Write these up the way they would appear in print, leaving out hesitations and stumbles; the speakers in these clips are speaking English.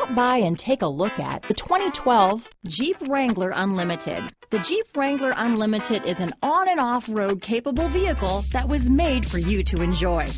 Stop by and take a look at the 2012 Jeep Wrangler Unlimited. The Jeep Wrangler Unlimited is an on and off-road capable vehicle that was made for you to enjoy.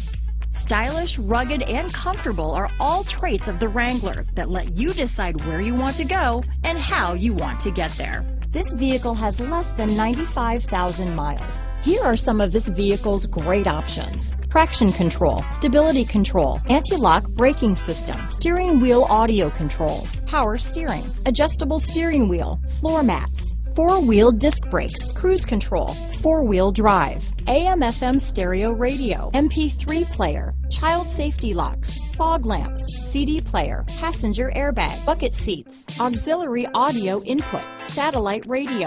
Stylish, rugged, and comfortable are all traits of the Wrangler that let you decide where you want to go and how you want to get there. This vehicle has less than 95,000 miles. Here are some of this vehicle's great options: traction control, stability control, anti-lock braking system, steering wheel audio controls, power steering, adjustable steering wheel, floor mats, four-wheel disc brakes, cruise control, four-wheel drive, AM/FM stereo radio, MP3 player, child safety locks, fog lamps, CD player, passenger airbag, bucket seats, auxiliary audio input, satellite radio.